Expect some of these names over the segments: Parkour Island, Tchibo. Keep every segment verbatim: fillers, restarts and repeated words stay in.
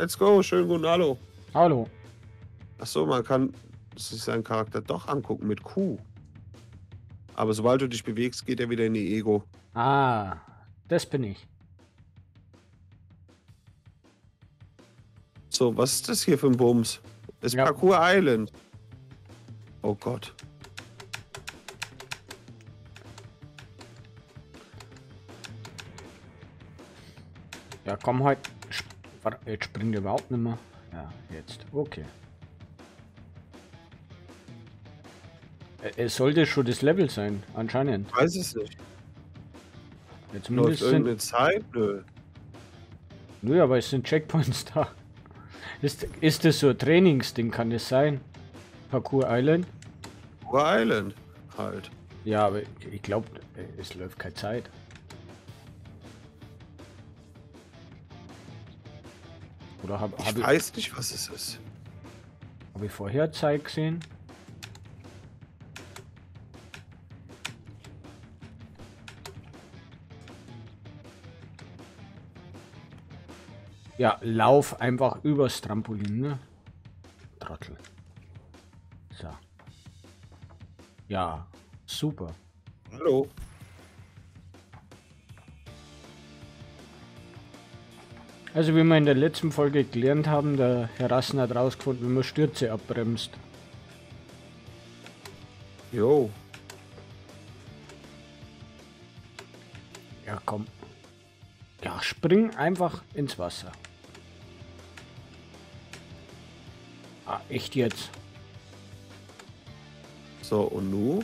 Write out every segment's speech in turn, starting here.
Let's go, schönen guten Hallo. Hallo. Achso, man kann sich seinen Charakter doch angucken mit Q. Aber sobald du dich bewegst, geht er wieder in die Ego. Ah, das bin ich. So, was ist das hier für ein Bums? Das ist ja Parkour Island. Oh Gott. Ja, komm halt. Jetzt springt überhaupt nicht mehr. Ja, jetzt. Okay. Es sollte schon das Level sein, anscheinend. Ich weiß es nicht. Jetzt läuft irgendeine Zeit, nö. Nö, aber es sind Checkpoints da. Ist, ist das so ein Trainingsding, kann das sein? Parkour Island? Parkour Island halt. Ja, aber ich glaube, es läuft keine Zeit. Oder hab, hab ich, ich weiß nicht, was es ist. Habe ich vorher Zeit gesehen? Ja, lauf einfach übers Trampolin, ne? Trottel. So. Ja, super. Hallo. Also wie wir in der letzten Folge gelernt haben, der Herr Rassen hat rausgefunden, wie man Stürze abbremst. Jo. Ja, komm. Ja, spring einfach ins Wasser. Ah, echt jetzt? So, und nu?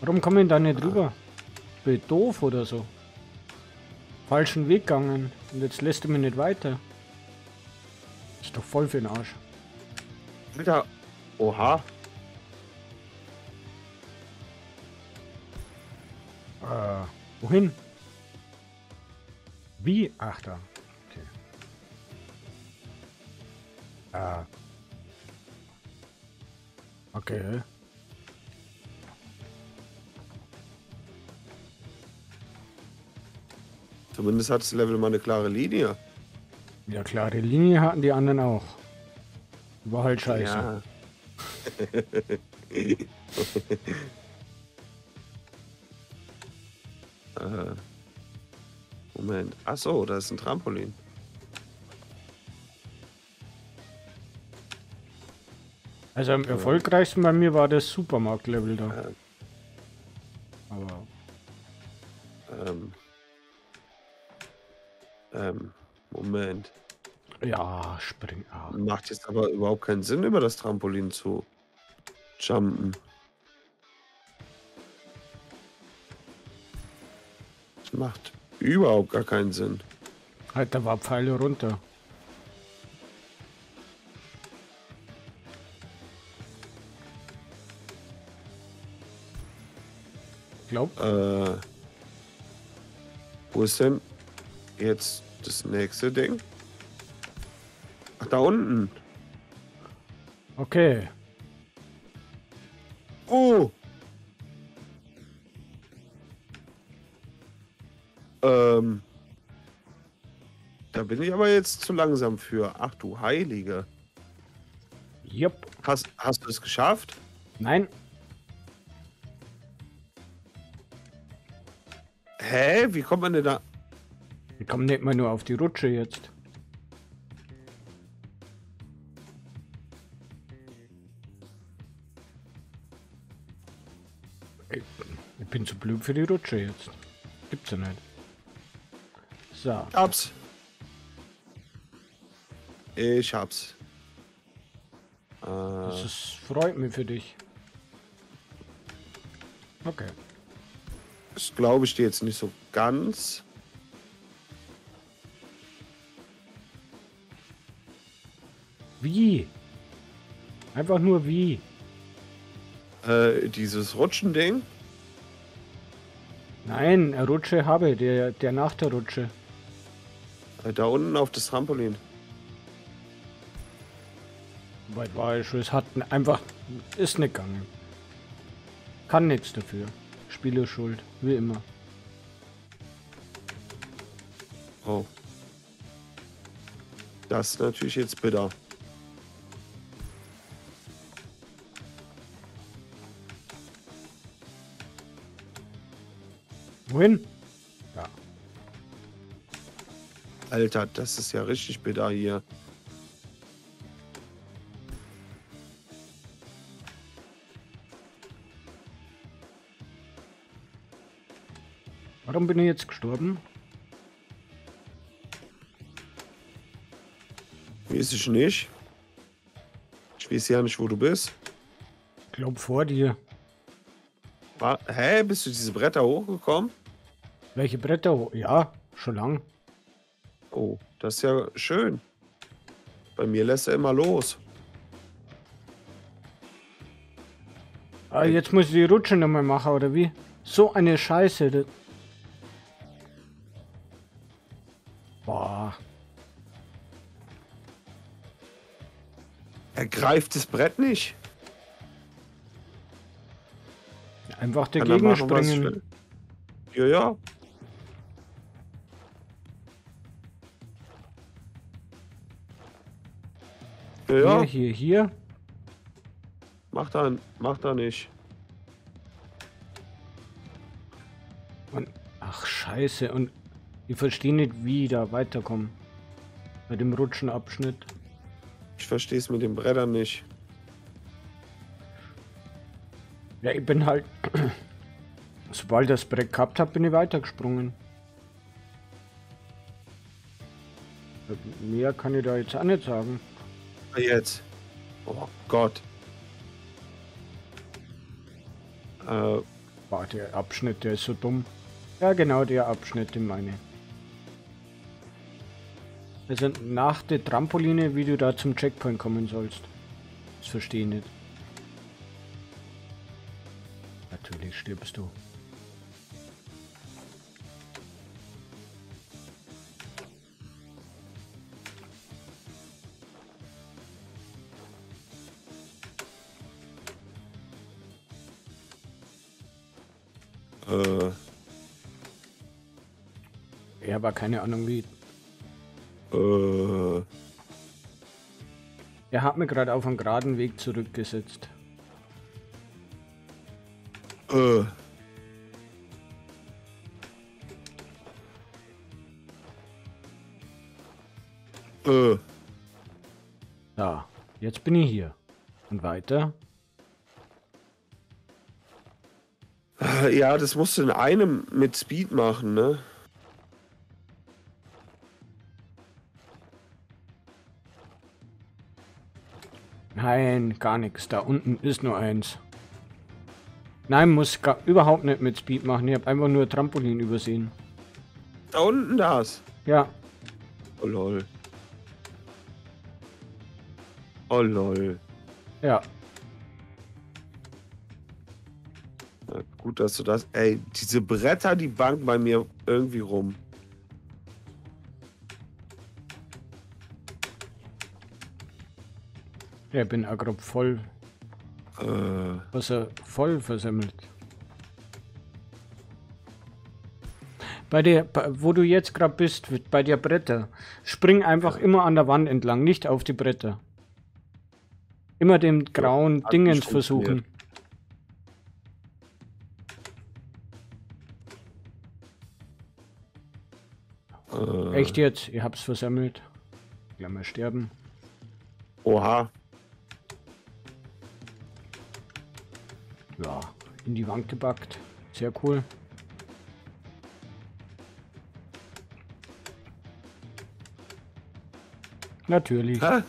Warum kommen wir da nicht ah. rüber? Bin doof oder so? Falschen Weg gegangen. Und jetzt lässt du mich nicht weiter. Ist doch voll für den Arsch. Alter. Oha. Äh, wohin? Wie? Ach da. Okay. Ah. Okay. Zumindest hat das Level mal eine klare Linie. Ja, klare Linie hatten die anderen auch. War halt scheiße. Ja. äh, Moment. Achso, da ist ein Trampolin. Also am erfolgreichsten bei mir war das Supermarkt-Level da. Ja. Aber... Ähm... Ähm, Moment. Ja, spring ab. Macht jetzt aber überhaupt keinen Sinn, über das Trampolin zu jumpen. Das macht überhaupt gar keinen Sinn. Alter, war Pfeile runter. Glaub. Äh, wo ist denn jetzt das nächste Ding? Ach, da unten. Okay. Oh. Ähm. Da bin ich aber jetzt zu langsam für. Ach du Heilige. Jupp. Hast, hast du es geschafft? Nein. Hä? Wie kommt man denn da... Ich komme nicht mal nur auf die Rutsche jetzt. Ich bin zu blöd für die Rutsche jetzt. Gibt's ja nicht. So. Ich hab's. Ich hab's. Äh. Das ist, freut mich für dich. Okay. Das glaube ich dir jetzt nicht so ganz. Wie? Einfach nur wie? Äh, dieses Rutschen-Ding? Nein, Rutsche habe, der, der nach der Rutsche. Da unten auf das Trampolin. Weit war ich schon, es hat einfach, ist nicht gegangen. Kann nichts dafür. Spieler schuld, wie immer. Oh. Das ist natürlich jetzt bitter. Wohin? Ja. Alter, das ist ja richtig bitter hier. Warum bin ich jetzt gestorben? Weiß ich nicht. Ich weiß ja nicht, wo du bist. Ich glaube vor dir. War, hä? Bist du diese Bretter hochgekommen? Welche Bretter hoch? Ja, schon lang. Oh, das ist ja schön. Bei mir lässt er immer los. Ah, jetzt muss ich die Rutsche nochmal machen, oder wie? So eine Scheiße. Boah. Er greift das Brett nicht. Einfach dagegen springen. Ja, ja. Ja, ja. Hier, hier, hier. Mach da, mach da nicht. Und, ach, scheiße. Und ich verstehe nicht, wie da weiterkommen. Bei dem Rutschenabschnitt. Ich verstehe es mit den Brettern nicht. Ja, ich bin halt... Sobald ich das Brett gehabt habe, bin ich weitergesprungen. Mehr kann ich da jetzt auch nicht sagen. Jetzt. Oh Gott. Äh. Boah, der Abschnitt, der ist so dumm. Ja, genau, der Abschnitt, den meine. Also nach der Trampoline, wie du da zum Checkpoint kommen sollst. Das verstehe ich nicht. Natürlich stirbst du. Äh. Ja, aber keine Ahnung wie. Äh. Er hat mir gerade auf einen geraden Weg zurückgesetzt. Äh. Äh. Da, jetzt bin ich hier. Und weiter. Ja, das musst du in einem mit Speed machen, ne? Nein, gar nichts. Da unten ist nur eins. Nein, muss gar, überhaupt nicht mit Speed machen. Ich habe einfach nur Trampolin übersehen. Da unten das? Ja. Oh lol. Oh lol. Ja. Gut, dass du das... Ey, diese Bretter, die bangen bei mir irgendwie rum. Ja, ich bin agrob voll... Äh. Wasser voll versemmelt. Bei der... Wo du jetzt gerade bist, bei der Bretter, spring einfach immer an der Wand entlang, nicht auf die Bretter. Immer den grauen ja, Dingens versuchen. Echt jetzt? Ihr habt's versammelt. Ich mal sterben. Oha. Ja, in die Wand gebackt. Sehr cool. Natürlich. Hä?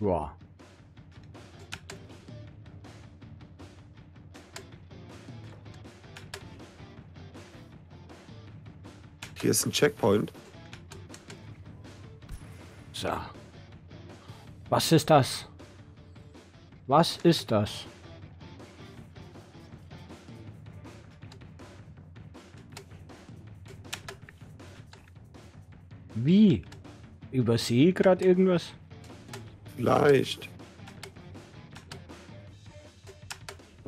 Ja. Hier ist ein Checkpoint. So. Was ist das? Was ist das? Wie? Übersehe ich gerade irgendwas? Vielleicht.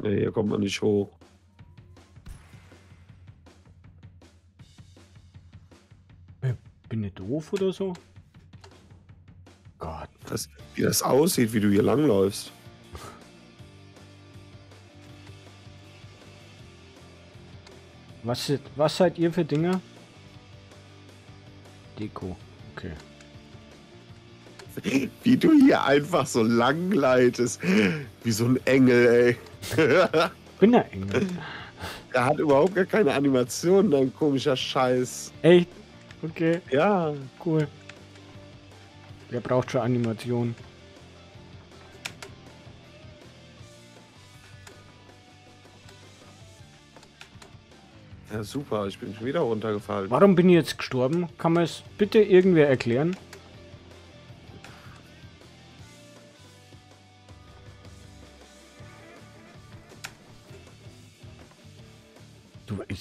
Nee, hier kommt man nicht hoch. Hof oder so? Gott. Das, wie das aussieht, wie du hier langläufst. Was, was seid ihr für Dinger? Deko. Okay. Wie du hier einfach so lang gleitest. Wie so ein Engel, ey. Ich bin der Engel. Der hat überhaupt gar keine Animation, dein komischer Scheiß. Echt? Okay. Ja. Cool. Der braucht schon Animation. Ja, super. Ich bin schon wieder runtergefallen. Warum bin ich jetzt gestorben? Kann man es bitte irgendwer erklären?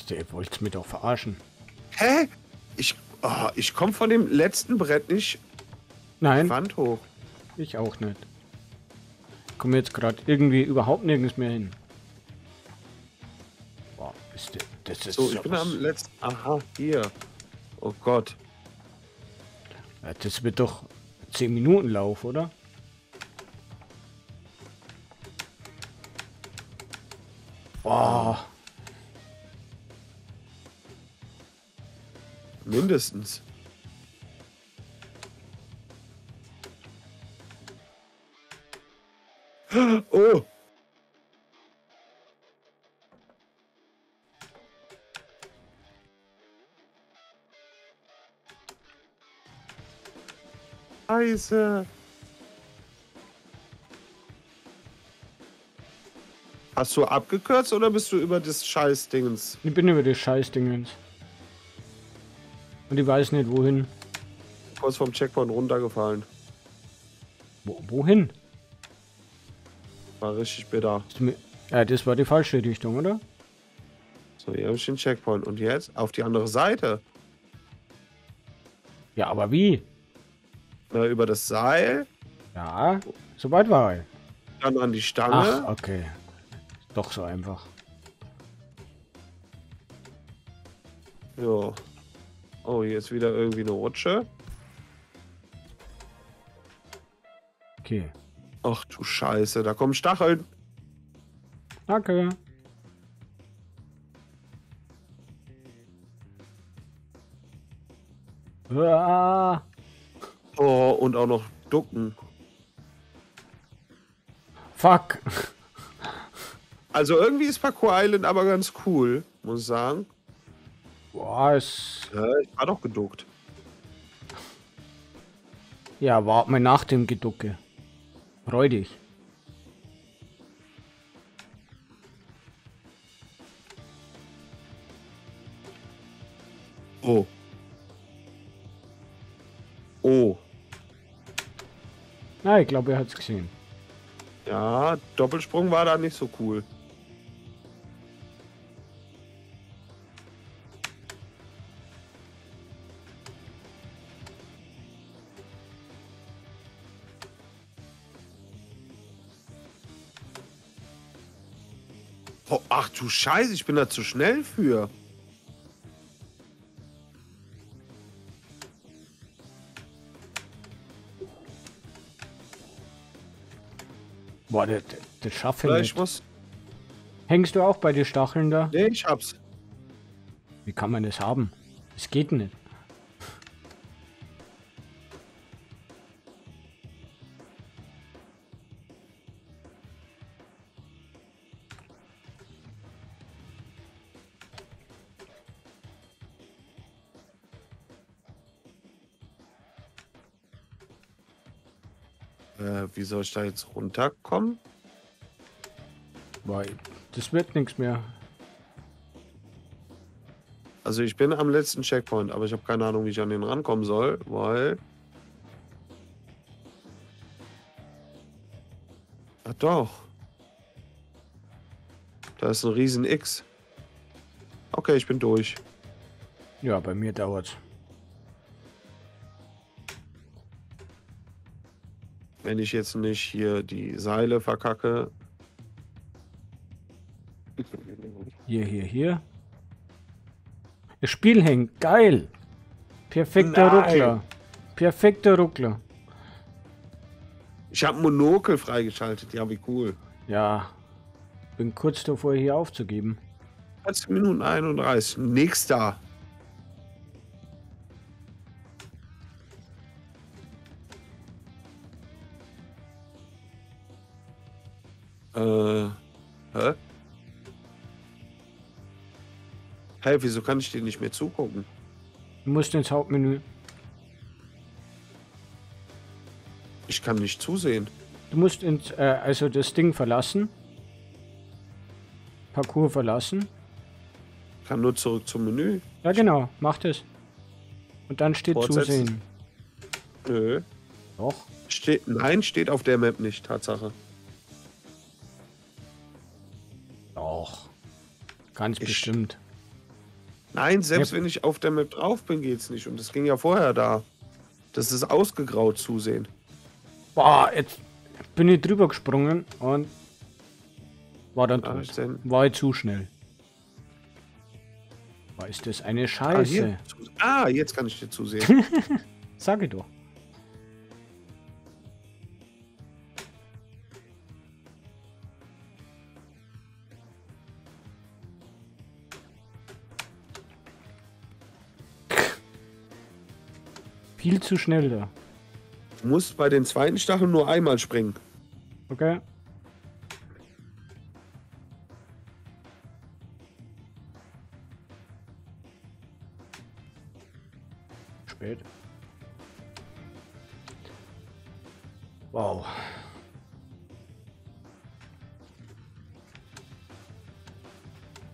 Ihr wollt mich doch verarschen. Hä? Ich, oh, ich komme von dem letzten Brett nicht. Nein. Die Wand hoch. Ich auch nicht. Ich komme jetzt gerade irgendwie überhaupt nirgends mehr hin. Boah, ist der, das ist so, ich bin am letzten. Aha, hier. Oh Gott. Ja, das wird doch zehn Minuten Lauf, oder? Boah. Mindestens. Oh! Scheiße! Hast du abgekürzt oder bist du über das Scheißdingens? Ich bin über das Scheißdingens. Und ich weiß nicht, wohin. Kurz vom Checkpoint runtergefallen. Wo, wohin? War richtig bitter. Ja, das war die falsche Richtung, oder? So, hier habe ich den Checkpoint. Und jetzt auf die andere Seite. Ja, aber wie? Na, über das Seil. Ja, soweit war ich. Dann an die Stange. Ach, okay. Doch so einfach. Jo. Oh, hier ist wieder irgendwie eine Rutsche. Okay. Ach du Scheiße, da kommen Stacheln. Danke. Uah. Oh, und auch noch Ducken. Fuck. Also irgendwie ist Parkour Island aber ganz cool, muss ich sagen. Boah, es... Ja, ich war doch geduckt. Ja, wart mal nach dem Geducke. Freu dich. Oh. Oh. Na, ich glaube, er hat's gesehen. Ja, Doppelsprung war da nicht so cool. Ach du Scheiße, ich bin da zu schnell für. Boah, das, das schaffe ich nicht. Muss... Hängst du auch bei den Stacheln da? Nee, ich hab's. Wie kann man das haben? Es geht nicht. Wie soll ich da jetzt runterkommen? Weil das wird nichts mehr. Also ich bin am letzten Checkpoint, aber ich habe keine Ahnung, wie ich an den rankommen soll, weil... Ach doch. Da ist ein riesen X. Okay, ich bin durch. Ja, bei mir dauert's. Wenn ich jetzt nicht hier die Seile verkacke. Hier, hier, hier. Das Spiel hängt. Geil. Perfekter Nein. Ruckler. Perfekter Ruckler. Ich habe Monokel freigeschaltet. Ja, wie cool. Ja. Bin kurz davor, hier aufzugeben. zwanzig Minuten einunddreißig. Nächster. Äh. Hä? Hey, wieso kann ich dir nicht mehr zugucken? Du musst ins Hauptmenü. Ich kann nicht zusehen. Du musst ins, äh, also das Ding verlassen. Parcours verlassen. Ich kann nur zurück zum Menü. Ja genau, mach das. Und dann steht Fortsetzen. Zusehen. Nö. Doch. Steht, nein, steht auf der Map nicht, Tatsache. Doch. Ganz ich bestimmt. Nein, selbst wenn ich auf der Map drauf bin, geht's nicht. Und das ging ja vorher da. Das ist ausgegraut zusehen. Boah, jetzt bin ich drüber gesprungen und war dann tot. War ich zu schnell. Boah, ist das eine Scheiße. Ah, ah, jetzt kann ich dir zusehen. Sag ich doch. Viel zu schnell da. Du musst bei den zweiten Stacheln nur einmal springen. Okay. Spät. Wow.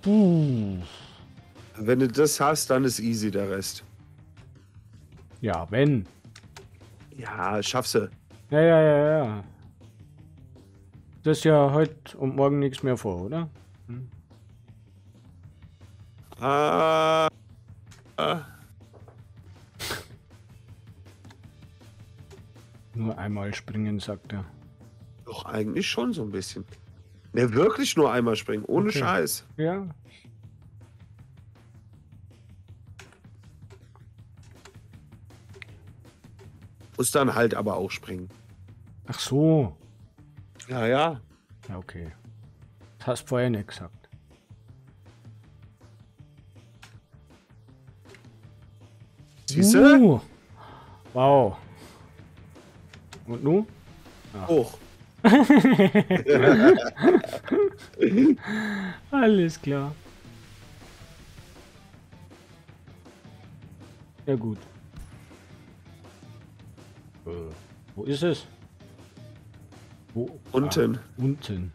Puh. Wenn du das hast, dann ist easy der Rest. Ja, wenn. Ja, schaffst du. Ja, ja, ja, ja. Das ist ja heute und morgen nichts mehr vor, oder? Hm. Ah. Ah. Nur einmal springen, sagt er. Doch, eigentlich schon so ein bisschen. Ne, wirklich nur einmal springen, ohne okay. Scheiß. Ja. Muss dann halt aber auch springen. Ach so. Ja, ja. Ja, okay. Das hast vorher nicht gesagt. Siehst du? Uh. Wow. Und nun? Ach. Hoch. Alles klar. Ja, gut. Wo ist es? Wo? Unten. Ah, unten.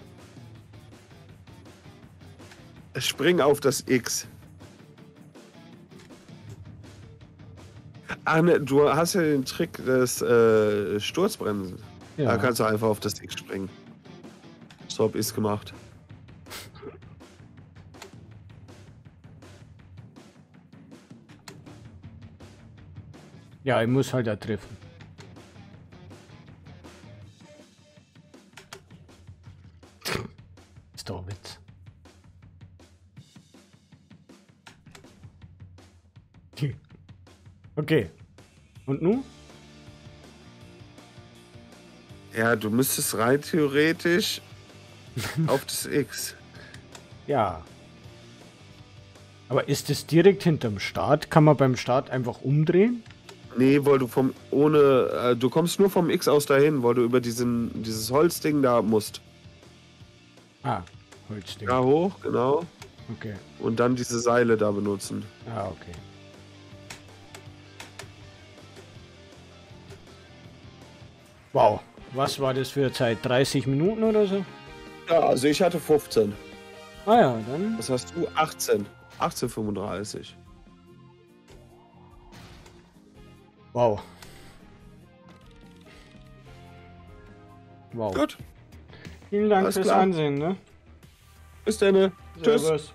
Spring auf das X. Ah, ne, du hast ja den Trick des äh, Sturzbremsen. Ja. Da kannst du einfach auf das X springen. So hab ich's gemacht. Ja, ich muss halt da treffen. Okay. Und nun? Ja, du müsstest rein theoretisch auf das X. Ja. Aber ist es direkt hinterm Start? Kann man beim Start einfach umdrehen? Nee, weil du vom ohne äh, du kommst nur vom X aus dahin, weil du über diesen dieses Holzding da musst. Ah, Holzding. Da hoch, genau. Okay. Und dann diese Seile da benutzen. Ah, okay. Wow, was war das für eine Zeit? dreißig Minuten oder so? Ja, also ich hatte fünfzehn. Ah ja, dann... Was hast du? achtzehn. achtzehn fünfunddreißig. Wow. Wow. Gut. Vielen Dank fürs Ansehen, ne? Bis dann. Tschüss.